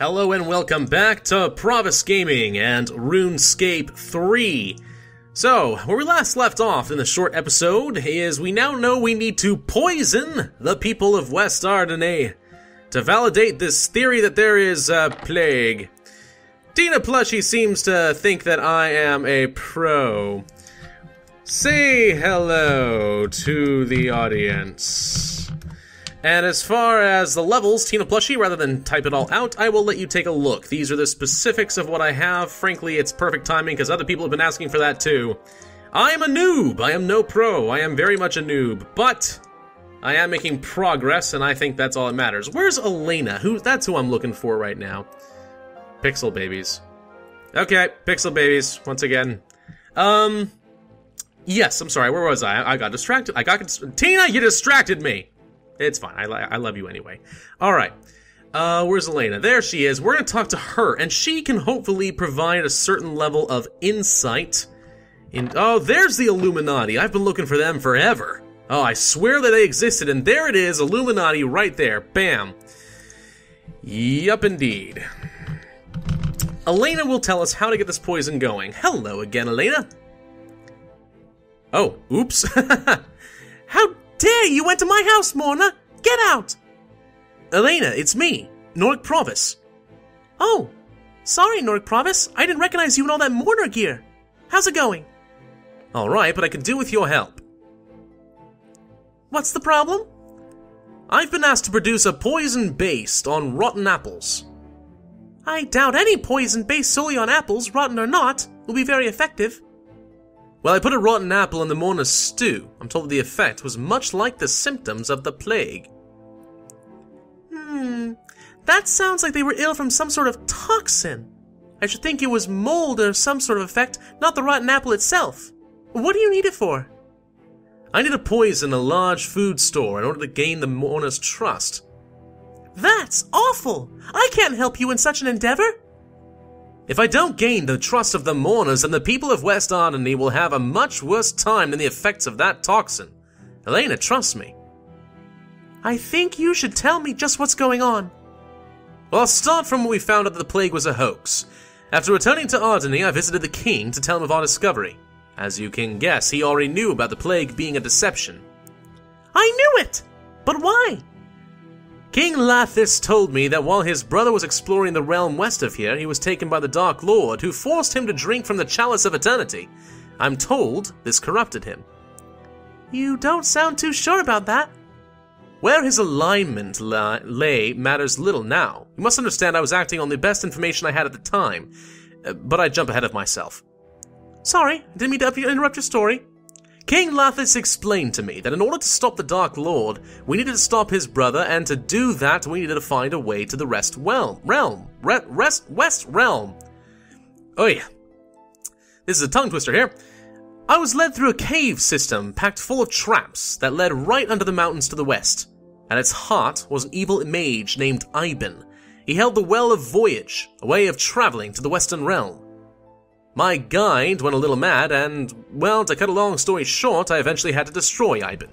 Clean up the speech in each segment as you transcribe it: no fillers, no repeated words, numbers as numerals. Hello and welcome back to Pravus Gaming and RuneScape 3. So, where we last left off in the short episode is we now know we need to poison the people of West Ardougne to validate this theory that there is a plague. Dina Plushie seems to think that I am a pro. Say hello to the audience. And as far as the levels, Tina Plushie, rather than type it all out, I will let you take a look. These are the specifics of what I have. Frankly, it's perfect timing, because other people have been asking for that too. I am a noob! I am no pro. I am very much a noob. But I am making progress, and I think that's all that matters. Where's Elena? That's who I'm looking for right now. Pixel babies. Okay, pixel babies, once again. Yes, I'm sorry, where was I? I got distracted. Tina, you distracted me! It's fine. I love you anyway. All right. Where's Elena? There she is. We're going to talk to her, and she can hopefully provide a certain level of insight. Oh, there's the Illuminati. I've been looking for them forever. Oh, I swear that they existed, and there it is. Illuminati right there. Bam. Yup, indeed. Elena will tell us how to get this poison going. Hello again, Elena. Oh, oops. How dare you went to my house, Morna! Get out! Elena, it's me, Nork Provis. Oh, sorry, Nork Provis. I didn't recognize you in all that mortar gear. How's it going? Alright, but I could do with your help. What's the problem? I've been asked to produce a poison based on rotten apples. I doubt any poison based solely on apples, rotten or not, will be very effective. Well, I put a rotten apple in the Morna's stew. I'm told that the effect was much like the symptoms of the plague. That sounds like they were ill from some sort of toxin. I should think it was mold or some sort of effect, not the rotten apple itself. What do you need it for? I need to poison a large food store in order to gain the Morna's trust. That's awful! I can't help you in such an endeavor! If I don't gain the trust of the mourners, then the people of West Ardougne will have a much worse time than the effects of that toxin. Elena, trust me. I think you should tell me just what's going on. Well, I'll start from when we found out that the plague was a hoax. After returning to Ardougne, I visited the king to tell him of our discovery. As you can guess, he already knew about the plague being a deception. I knew it! But why? King Lathas told me that while his brother was exploring the realm west of here, he was taken by the Dark Lord, who forced him to drink from the Chalice of Eternity. I'm told this corrupted him. You don't sound too sure about that. Where his alignment lay matters little now. You must understand I was acting on the best information I had at the time, but I jump ahead of myself. Sorry, I didn't mean to interrupt your story. King Lathas explained to me that in order to stop the Dark Lord, we needed to stop his brother, and to do that, we needed to find a way to the West Realm. Oh yeah. This is a tongue twister here. I was led through a cave system packed full of traps that led right under the mountains to the west. At its heart was an evil mage named Iban. He held the Well of Voyage, a way of traveling to the Western Realm. My guide went a little mad, and, well, to cut a long story short, I eventually had to destroy Iban.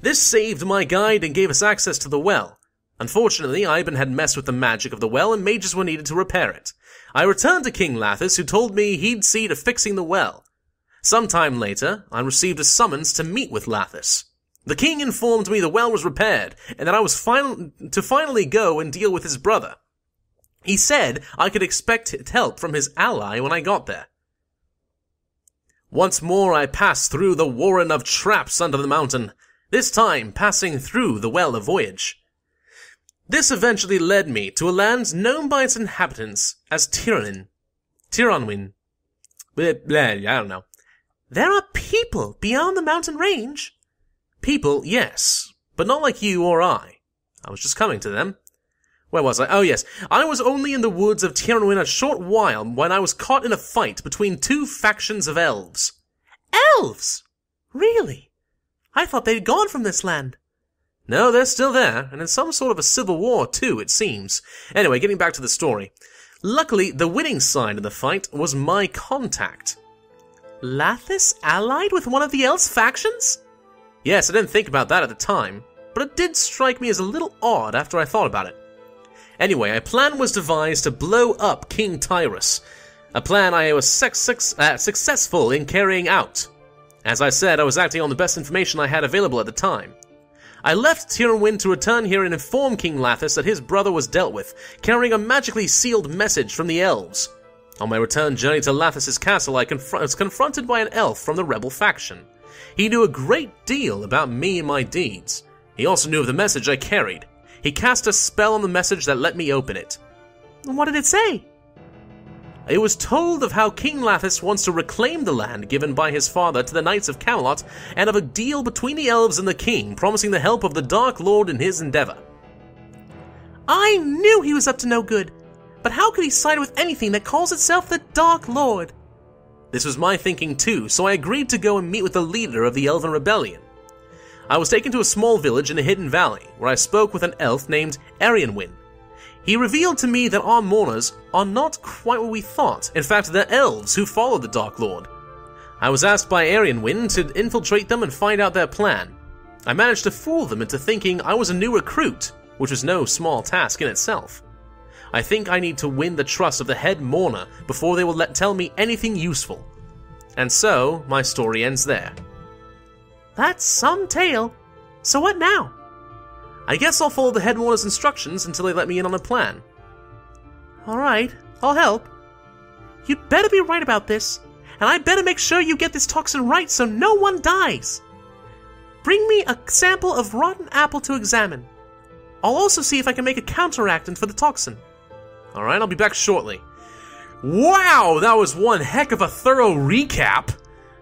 This saved my guide and gave us access to the well. Unfortunately, Iban had messed with the magic of the well, and mages were needed to repair it. I returned to King Lathas, who told me he'd see to fixing the well. Sometime later, I received a summons to meet with Lathas. The king informed me the well was repaired, and that I was finally go and deal with his brother. He said I could expect help from his ally when I got there. Once more I passed through the warren of traps under the mountain, this time passing through the Well of Voyage. This eventually led me to a land known by its inhabitants as Tirannwn. I don't know. There are people beyond the mountain range. People, yes, but not like you or I. I was just coming to them. Where was I? Oh yes, I was only in the woods of Tirannwn a short while when I was caught in a fight between two factions of elves. Elves? Really? I thought they'd gone from this land. No, they're still there, and in some sort of a civil war too, it seems. Anyway, getting back to the story. Luckily, the winning side of the fight was my contact. Lathas allied with one of the elves' factions? Yes, I didn't think about that at the time, but it did strike me as a little odd after I thought about it. Anyway, a plan was devised to blow up King Tyras, a plan I was successful in carrying out. As I said, I was acting on the best information I had available at the time. I left Tirannwn to return here and inform King Lathas that his brother was dealt with, carrying a magically sealed message from the elves. On my return journey to Lathas' castle, I was confronted by an elf from the rebel faction. He knew a great deal about me and my deeds. He also knew of the message I carried. He cast a spell on the message that let me open it. What did it say? It was told of how King Lathas wants to reclaim the land given by his father to the Knights of Camelot, and of a deal between the elves and the king, promising the help of the Dark Lord in his endeavor. I knew he was up to no good, but how could he side with anything that calls itself the Dark Lord? This was my thinking too, so I agreed to go and meet with the leader of the Elven Rebellion. I was taken to a small village in a hidden valley, where I spoke with an elf named Arianwyn. He revealed to me that our mourners are not quite what we thought. In fact, they're elves who follow the Dark Lord. I was asked by Arianwyn to infiltrate them and find out their plan. I managed to fool them into thinking I was a new recruit, which was no small task in itself. I think I need to win the trust of the head mourner before they will tell me anything useful. And so, my story ends there. That's some tale. So what now? I guess I'll follow the head mourner's instructions until they let me in on a plan. Alright, I'll help. You'd better be right about this, and I'd better make sure you get this toxin right so no one dies. Bring me a sample of rotten apple to examine. I'll also see if I can make a counteractant for the toxin. Alright, I'll be back shortly. Wow, that was one heck of a thorough recap.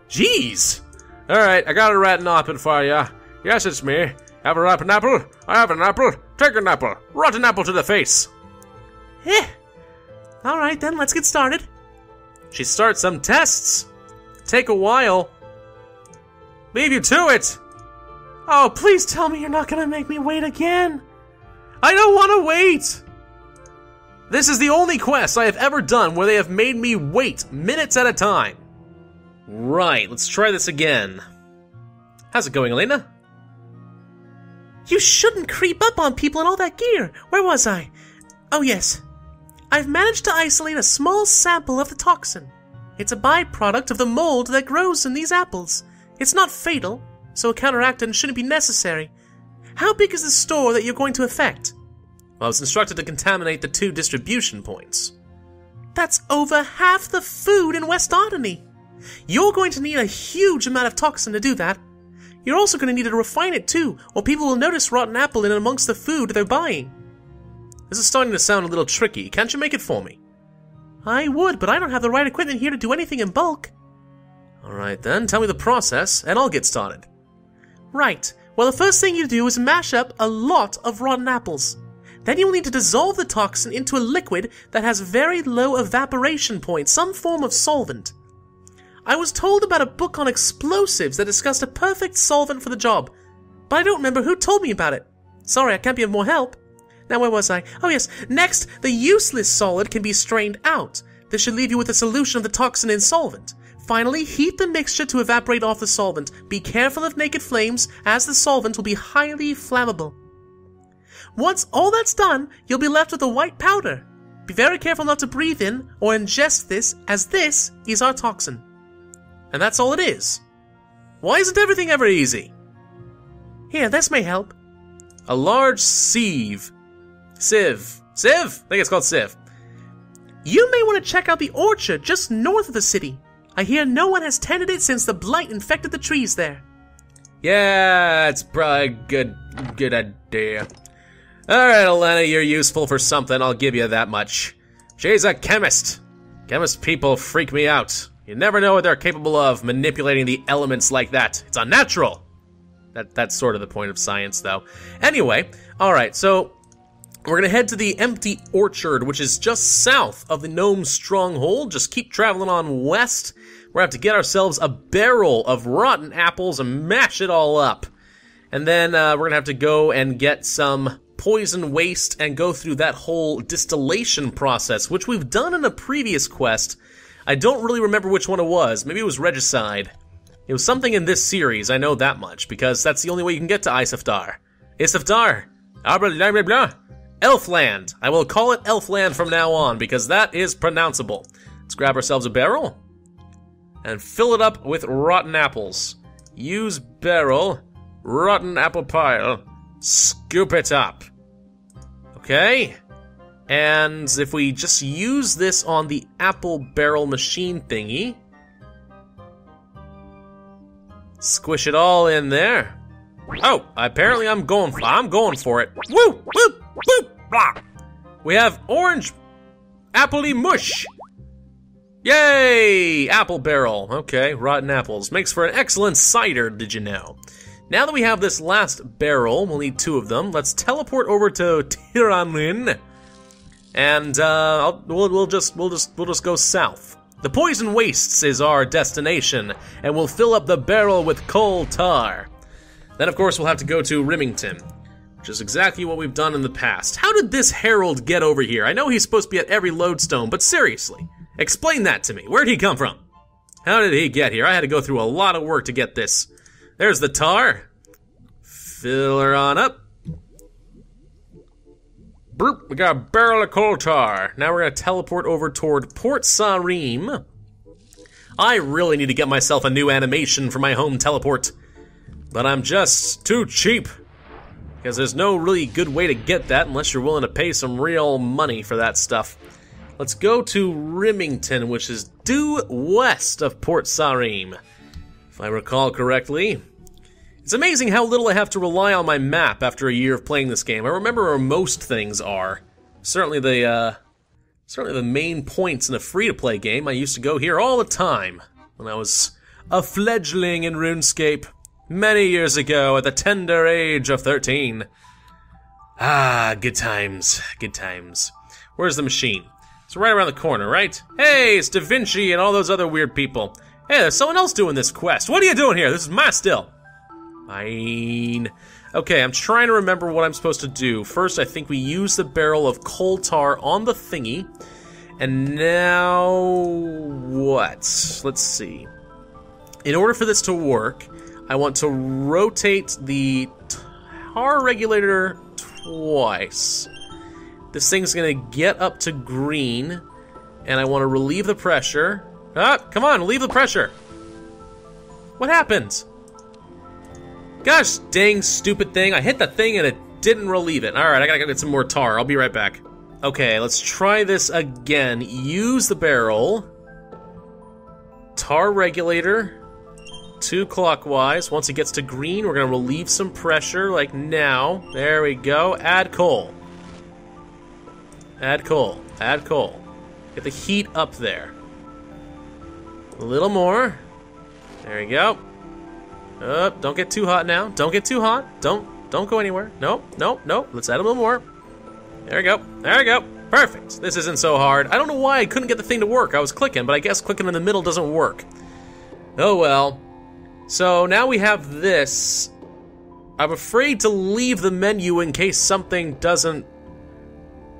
Jeez. Alright, I got a rotten apple for ya. Yes, it's me. Have a rotten apple? I have an apple. Take an apple. Rotten apple to the face. Eh. Alright then, let's get started. She starts some tests. Take a while. Leave you to it. Oh, please tell me you're not gonna make me wait again. I don't want to wait. This is the only quest I have ever done where they have made me wait minutes at a time. Right, let's try this again. How's it going, Elena? You shouldn't creep up on people in all that gear. Where was I? Oh yes. I've managed to isolate a small sample of the toxin. It's a byproduct of the mold that grows in these apples. It's not fatal, so a counteractant shouldn't be necessary. How big is the store that you're going to affect? Well, I was instructed to contaminate the 2 distribution points. That's over half the food in West Ardougne. You're going to need a huge amount of toxin to do that. You're also going to need to refine it too, or people will notice rotten apple in amongst the food they're buying. This is starting to sound a little tricky. Can't you make it for me? I would, but I don't have the right equipment here to do anything in bulk. Alright then, tell me the process, and I'll get started. Right. Well, the first thing you do is mash up a lot of rotten apples. Then you will need to dissolve the toxin into a liquid that has very low evaporation points, some form of solvent. I was told about a book on explosives that discussed a perfect solvent for the job, but I don't remember who told me about it. Sorry, I can't be of more help. Now where was I? Oh yes, next, the useless solid can be strained out. This should leave you with a solution of the toxin in solvent. Finally, heat the mixture to evaporate off the solvent. Be careful of naked flames, as the solvent will be highly flammable. Once all that's done, you'll be left with a white powder. Be very careful not to breathe in or ingest this, as this is our toxin. And that's all it is. Why isn't everything ever easy? Here, this may help. A large sieve. Sieve? I think it's called sieve. You may want to check out the orchard just north of the city. I hear no one has tended it since the blight infected the trees there. Yeah, it's probably a good idea. Alright, Elena, you're useful for something, I'll give you that much. She's a chemist. Chemist people freak me out. You never know what they're capable of, manipulating the elements like that. It's unnatural! That's sort of the point of science, though. Anyway, alright, so we're gonna head to the Empty Orchard, which is just south of the Gnome Stronghold. Just keep traveling on west. We're gonna have to get ourselves a barrel of rotten apples and mash it all up. And then we're gonna have to go and get some poison waste and go through that whole distillation process, which we've done in a previous quest. I don't really remember which one it was. Maybe it was Regicide. It was something in this series, I know that much, because that's the only way you can get to Isafdar. Isafdar! Blah blah blah! Elfland. I will call it Elfland from now on because that is pronounceable. Let's grab ourselves a barrel and fill it up with rotten apples. Use barrel, rotten apple pile, scoop it up. Okay. And if we just use this on the apple barrel machine thingy, squish it all in there. Oh, apparently I'm going for it. Woo, woo, woo, blah. We have orange appley mush. Yay, apple barrel. Okay, rotten apples. Makes for an excellent cider, did you know? Now that we have this last barrel, we'll need two of them. Let's teleport over to Tirannwn. And we'll just go south. The Poison Wastes is our destination, and we'll fill up the barrel with coal tar. Then of course we'll have to go to Rimmington, which is exactly what we've done in the past. How did this herald get over here? I know he's supposed to be at every lodestone, but seriously, explain that to me. Where'd he come from? How did he get here? I had to go through a lot of work to get this. There's the tar. Fill her on up. Broop, we got a barrel of coal tar. Now we're gonna teleport over toward Port Sarim. I really need to get myself a new animation for my home teleport, but I'm just too cheap, because there's no really good way to get that unless you're willing to pay some real money for that stuff. Let's go to Rimmington, which is due west of Port Sarim, if I recall correctly. It's amazing how little I have to rely on my map after a year of playing this game. I remember where most things are. Certainly the main points in a free-to-play game. I used to go here all the time when I was a fledgling in RuneScape many years ago at the tender age of 13. Ah, good times, good times. Where's the machine? It's right around the corner, right? Hey, it's Da Vinci and all those other weird people. Hey, there's someone else doing this quest. What are you doing here? This is my still. Fine. Okay, I'm trying to remember what I'm supposed to do. First, I think we use the barrel of coal tar on the thingy. And now... what? Let's see. In order for this to work, I want to rotate the tar regulator twice. This thing's gonna get up to green, and I want to relieve the pressure. Ah, come on, relieve the pressure! What happened? Gosh dang stupid thing, I hit the thing and it didn't relieve it. Alright, I gotta get some more tar, I'll be right back. Okay, let's try this again. Use the barrel. Tar regulator. 2 clockwise. Once it gets to green, we're gonna relieve some pressure, like now. There we go. Add coal. Add coal. Add coal. Get the heat up there. A little more. There we go. Don't get too hot now. Don't get too hot. Don't go anywhere. Nope, nope, nope. Let's add a little more. There we go. There we go. Perfect. This isn't so hard. I don't know why I couldn't get the thing to work. I was clicking, but I guess clicking in the middle doesn't work. Oh well. So now we have this. I'm afraid to leave the menu in case something doesn't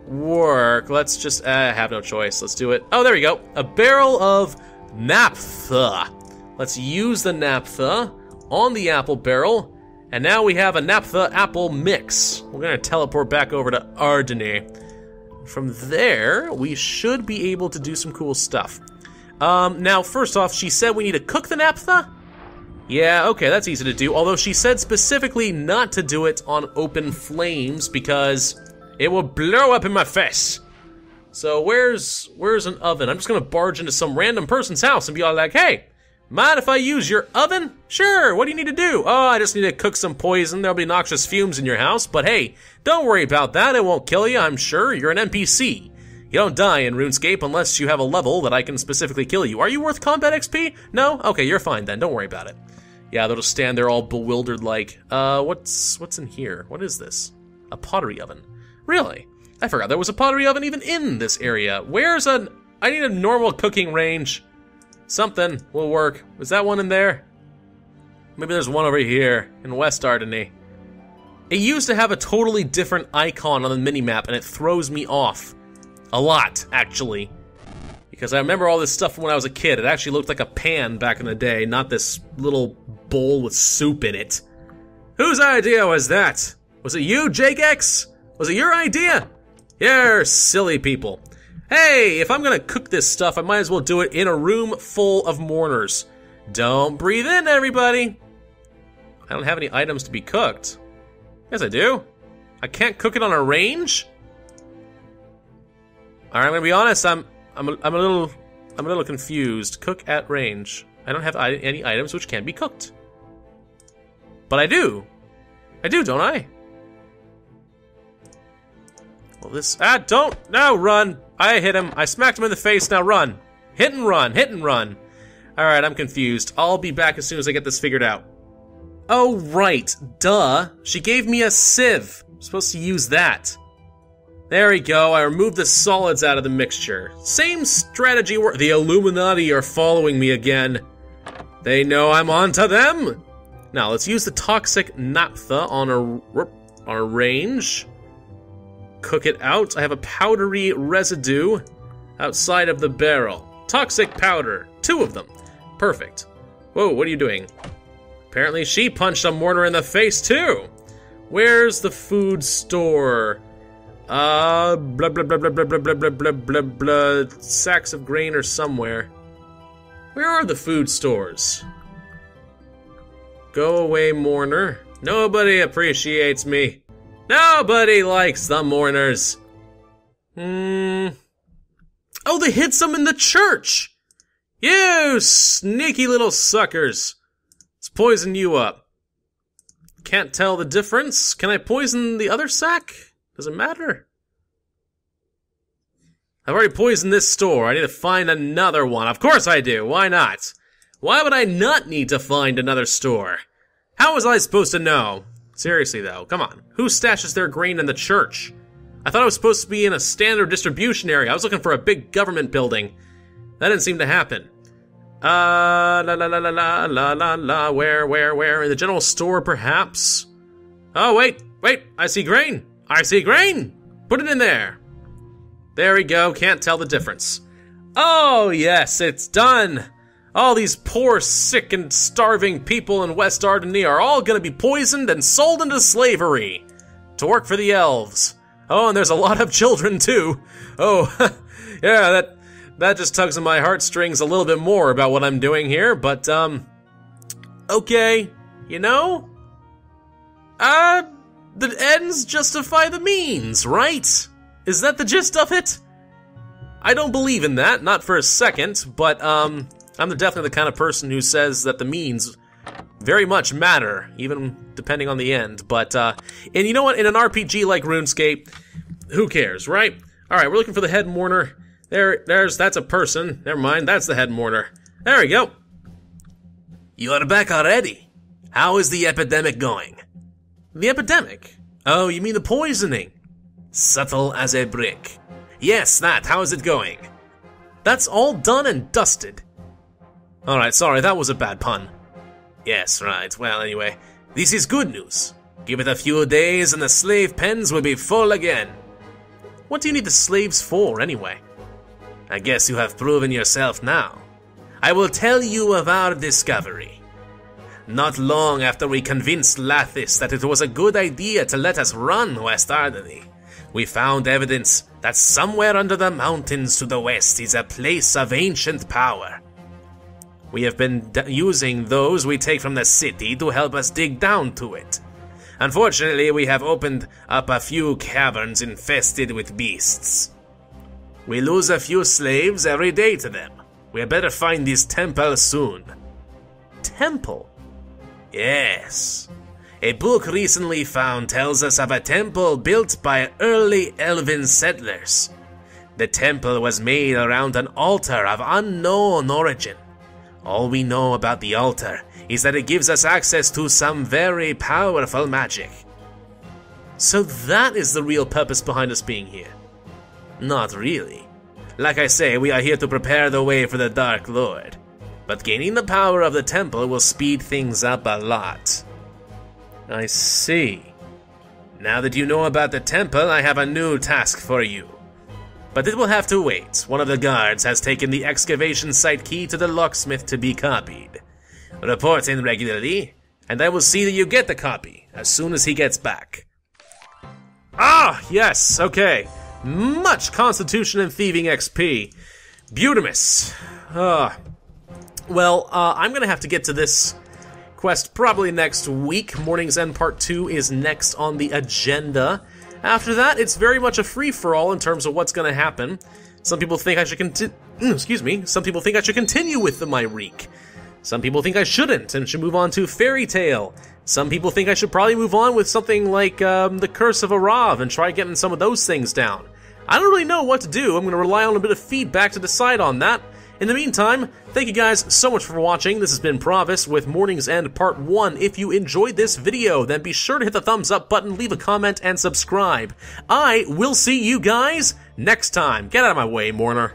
work. Let's just have no choice. Let's do it. Oh, there we go. A barrel of naphtha. Let's use the naphtha on the apple barrel, and now we have a naphtha apple mix. We're gonna teleport back over to Ardougne. From there, we should be able to do some cool stuff. Now first off, she said we need to cook the naphtha? Yeah, okay, that's easy to do, although she said specifically not to do it on open flames because it will blow up in my face. So where's an oven? I'm just gonna barge into some random person's house and be all like, hey, mind if I use your oven? Sure, what do you need to do? Oh, I just need to cook some poison. There'll be noxious fumes in your house, but hey, don't worry about that. It won't kill you, I'm sure. You're an NPC. You don't die in RuneScape unless you have a level that I can specifically kill you. Are you worth combat XP? No? Okay, you're fine then. Don't worry about it. Yeah, they'll just stand there all bewildered like, what's in here? What is this? A pottery oven. Really? I forgot there was a pottery oven even in this area. Where's an... I need a normal cooking range. Something will work. Was that one in there? Maybe there's one over here in West Ardougne. It used to have a totally different icon on the minimap, and it throws me off. A lot, actually. Because I remember all this stuff when I was a kid. It actually looked like a pan back in the day, not this little bowl with soup in it. Whose idea was that? Was it you, Jagex? Was it your idea? You're silly people. Hey, if I'm gonna cook this stuff, I might as well do it in a room full of mourners. Don't breathe in, everybody. I don't have any items to be cooked. Yes, I do. I can't cook it on a range? Alright, I'm gonna be honest, I'm a little confused. Cook at range. I don't have any items which can be cooked. But I do. I do, don't I? Well, this... Ah, don't! Now run! I hit him. I smacked him in the face. Now run. Hit and run. Hit and run. Alright, I'm confused. I'll be back as soon as I get this figured out. Oh, right. Duh. She gave me a sieve. I'm supposed to use that. There we go. I removed the solids out of the mixture. Same strategy where the Illuminati are following me again. They know I'm onto them. Now, let's use the toxic naphtha on a range. Cook it out. I have a powdery residue outside of the barrel. Toxic powder. 2 of them. Perfect. Whoa, what are you doing? Apparently she punched a mortar in the face, too. Where's the food store? Blah, blah, blah, blah, blah, blah, blah, blah, blah, blah. Sacks of grain are somewhere. Where are the food stores? Go away, mourner. Nobody appreciates me. Nobody likes the mourners. Oh, they hid some in the church. You sneaky little suckers. Let's poison you up. Can't tell the difference. Can I poison the other sack? Does it matter? I've already poisoned this store. I need to find another one. Of course I do. Why not? Why would I not need to find another store? How was I supposed to know? Seriously, though. Come on. Who stashes their grain in the church? I thought I was supposed to be in a standard distribution area. I was looking for a big government building. That didn't seem to happen. La la la la la la la la. Where? In the general store, perhaps? Oh, wait. I see grain. I see grain! Put it in there. There we go, can't tell the difference. Oh yes, it's done! All these poor, sick, and starving people in West Ardougne are all gonna be poisoned and sold into slavery to work for the elves. Oh, and there's a lot of children too. Oh, yeah, that just tugs at my heartstrings a little bit more about what I'm doing here, but, okay, you know? The ends justify the means, right? Is that the gist of it? I don't believe in that, not for a second, but I'm definitely the kind of person who says that the means very much matter, even depending on the end. But, and you know what, in an RPG like RuneScape, who cares, right? Alright, we're looking for the head mourner. That's a person. Never mind, that's the head mourner. There we go. You are back already. How is the epidemic going? The epidemic? Oh, you mean the poisoning? Subtle as a brick. Yes, that. How is it going? That's all done and dusted. Alright, sorry, that was a bad pun. Yes, right. Well, anyway, this is good news. Give it a few days and the slave pens will be full again. What do you need the slaves for, anyway? I guess you have proven yourself now. I will tell you of our discovery. Not long after we convinced Lathas that it was a good idea to let us run West Ardougne, we found evidence that somewhere under the mountains to the west is a place of ancient power. We have been using those we take from the city to help us dig down to it. Unfortunately, we have opened up a few caverns infested with beasts. We lose a few slaves every day to them. We had better find this temple soon. Temple? Yes. A book recently found tells us of a temple built by early elven settlers. The temple was made around an altar of unknown origin. All we know about the altar is that it gives us access to some very powerful magic. So that is the real purpose behind us being here. Not really. Like I say, we are here to prepare the way for the Dark Lord. But gaining the power of the temple will speed things up a lot. I see. Now that you know about the temple, I have a new task for you. But it will have to wait. One of the guards has taken the excavation site key to the locksmith to be copied. Report in regularly, and I will see that you get the copy as soon as he gets back. Ah, yes, okay. Much constitution and thieving XP. Beautimus. I'm gonna have to get to this quest probably next week. Mourning's End Part 2 is next on the agenda. After that, it's very much a free-for-all in terms of what's gonna happen. Some people think I should Some people think I should continue with the Myreek. Some people think I shouldn't and should move on to Fairy Tale. Some people think I should probably move on with something like the Curse of Arav and try getting some of those things down. I don't really know what to do. I'm going to rely on a bit of feedback to decide on that. In the meantime, thank you guys so much for watching. This has been Pravus with Mourning's End Part 1. If you enjoyed this video, then be sure to hit the thumbs up button, leave a comment, and subscribe. I will see you guys next time. Get out of my way, Mourner.